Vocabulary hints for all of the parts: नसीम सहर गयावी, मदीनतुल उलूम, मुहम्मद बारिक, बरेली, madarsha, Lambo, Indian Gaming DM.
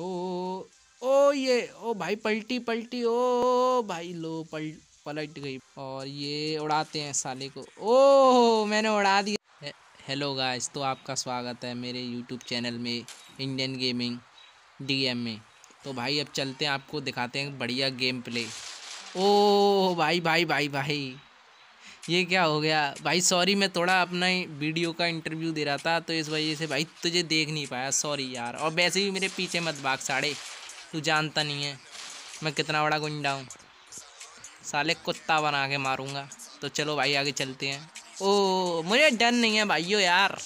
ओ ओ ये ओ भाई पलटी पलटी ओ भाई लो पलट गई। और ये उड़ाते हैं साले को। ओ मैंने उड़ा दिया। हेलो गाइस, तो आपका स्वागत है मेरे यूट्यूब चैनल में इंडियन गेमिंग डीएम में। तो भाई अब चलते हैं, आपको दिखाते हैं बढ़िया गेम प्ले। ओ भाई भाई भाई भाई ये क्या हो गया भाई। सॉरी, मैं थोड़ा अपना वीडियो का इंटरव्यू दे रहा था तो इस वजह से भाई तुझे देख नहीं पाया, सॉरी यार। और वैसे भी मेरे पीछे मत भाग साड़े, तू जानता नहीं है मैं कितना बड़ा गुंडा हूँ, साले कुत्ता बना के मारूंगा। तो चलो भाई आगे चलते हैं। ओ मुझे डर नहीं है भाइयों, यार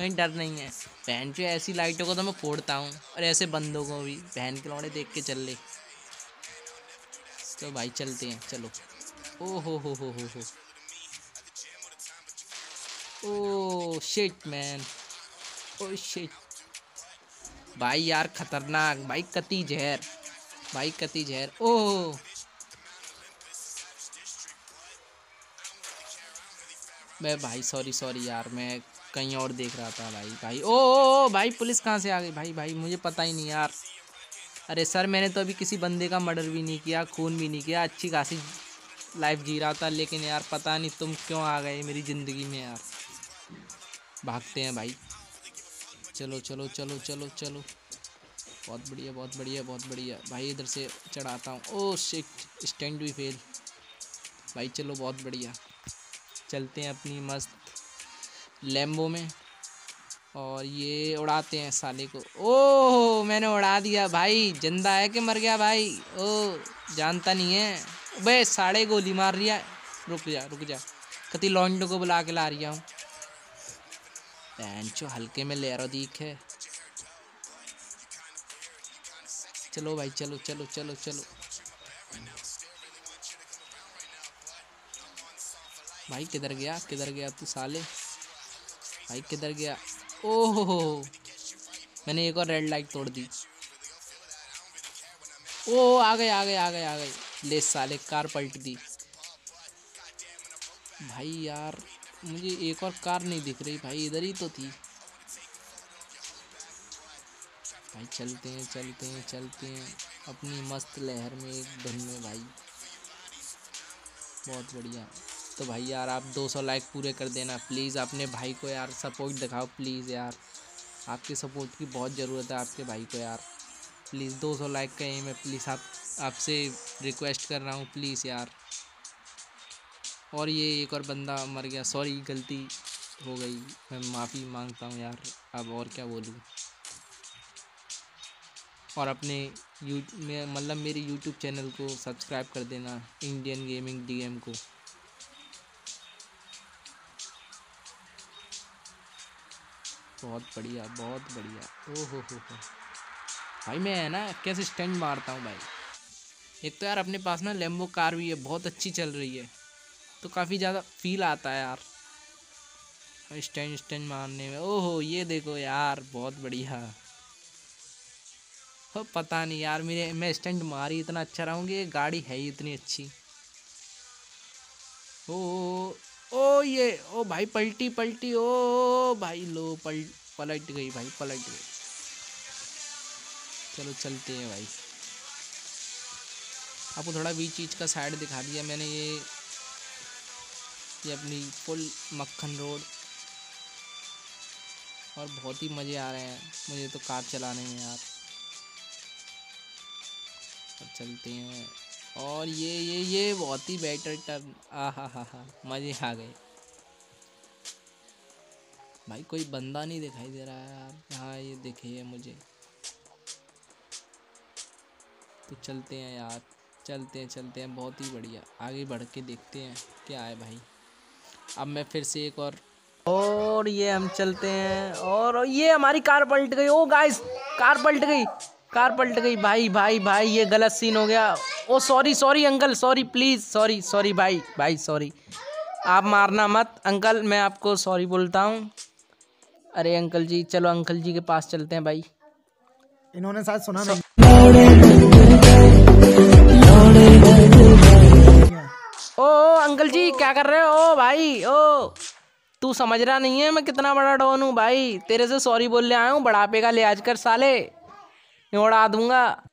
मुझे डर नहीं है। बहन जो ऐसी लाइटों को तो मैं फोड़ता हूँ और ऐसे बंदों को भी, बहन के लौड़े देख के चल ले। तो भाई चलते हैं, चलो। ओ हो oh shit man, oh shit भाई यार खतरनाक भाई, कति जहर भाई, कति जहर। ओ मैं भाई सॉरी सॉरी यार, मैं कहीं और देख रहा था भाई। भाई ओ भाई पुलिस कहाँ से आ गई भाई? भाई मुझे पता ही नहीं यार। अरे सर मैंने तो अभी किसी बंदे का मर्डर भी नहीं किया, खून भी नहीं किया, अच्छी खासी लाइफ जी रहा था, लेकिन यार पता नहीं तुम क्यों आ गए मेरी ज़िंदगी में यार। भागते हैं भाई, चलो चलो चलो चलो चलो। बहुत बढ़िया बहुत बढ़िया बहुत बढ़िया भाई, इधर से चढ़ाता हूँ। ओ शिट स्टैंड भी फेल भाई, चलो बहुत बढ़िया। चलते हैं अपनी मस्त लैम्बो में और ये उड़ाते हैं साले को। ओ मैंने उड़ा दिया भाई, जिंदा है कि मर गया भाई? ओ जानता नहीं है बे, साढ़े गोली मार रही है। रुक जा रुक जा, कति लॉन्डो को बुला के ला रही हूँ। पैंचो हल्के में ले रो दीख है। चलो भाई चलो चलो चलो चलो भाई। किधर गया किधर गया तू साले, भाई किधर गया? ओहो मैंने एक और रेड लाइट तोड़ दी। ओ आ गए आ गए आ गए आ गए, ले साले कार पलट दी भाई। यार मुझे एक और कार नहीं दिख रही भाई, इधर ही तो थी भाई। चलते हैं चलते हैं चलते हैं अपनी मस्त लहर में एक धन में भाई, बहुत बढ़िया। तो भाई यार आप 200 लाइक पूरे कर देना प्लीज़, अपने भाई को यार सपोर्ट दिखाओ प्लीज़ यार, आपके सपोर्ट की बहुत ज़रूरत है आपके भाई को यार। प्लीज़ 200 लाइक का एम है, प्लीज़ आपसे रिक्वेस्ट कर रहा हूँ प्लीज़ यार। और ये एक और बंदा मर गया, सॉरी गलती हो गई, मैं माफ़ी मांगता हूँ यार, अब और क्या बोलूँ। और अपने मतलब मेरे यूट्यूब चैनल को सब्सक्राइब कर देना इंडियन गेमिंग डीएम को। बहुत बढ़िया बहुत बढ़िया। ओहो हो भाई मैं है ना कैसे स्टंट मारता हूँ भाई। एक तो यार अपने पास ना लैम्बो कार भी है, बहुत अच्छी चल रही है, तो काफ़ी ज़्यादा फील आता है यार स्टंट स्टंट मारने में। ओहो ये देखो यार बहुत बढ़िया। हो पता नहीं यार मेरे, मैं स्टंट मारी इतना अच्छा रहूँगी, ये गाड़ी है ही इतनी अच्छी। ओ ओ ये ओ भाई पलटी पलटी ओ भाई लो पलट गई भाई, पलट गई। चलो चलते हैं भाई। आपको थोड़ा भी चीज़ का साइड दिखा दिया मैंने। ये अपनी फुल मक्खन रोड, और बहुत ही मज़े आ रहे हैं मुझे तो कार चलाने में यार। अब चलते हैं, और ये बहुत ही बेटर टर्न। आ हा मज़े आ गए भाई। कोई बंदा नहीं दिखाई दे रहा है यार, हाँ ये दिखे मुझे। तो चलते हैं यार, चलते हैं बहुत ही बढ़िया। आगे बढ़ के देखते हैं क्या है भाई। अब मैं फिर से एक और ये हम चलते हैं, और ये हमारी कार पलट गई। ओ गाइस कार पलट गई भाई भाई भाई, ये गलत सीन हो गया। Oh sorry sorry uncle, sorry please, sorry sorry भाई भाई सॉरी, आप मारना मत अंकल, मैं आपको सॉरी बोलता हूँ। अरे अंकल जी, चलो अंकल जी के पास चलते हैं भाई। इन्होंने शायद सुना नहीं। ओ अंकल जी क्या कर रहे हो? ओ भाई ओ तू समझ रहा नहीं है मैं कितना बड़ा डॉन हूँ भाई, तेरे से सॉरी बोलने आया हूँ, बढ़ापे का लिहाज कर साले। उड़ा दूंगा।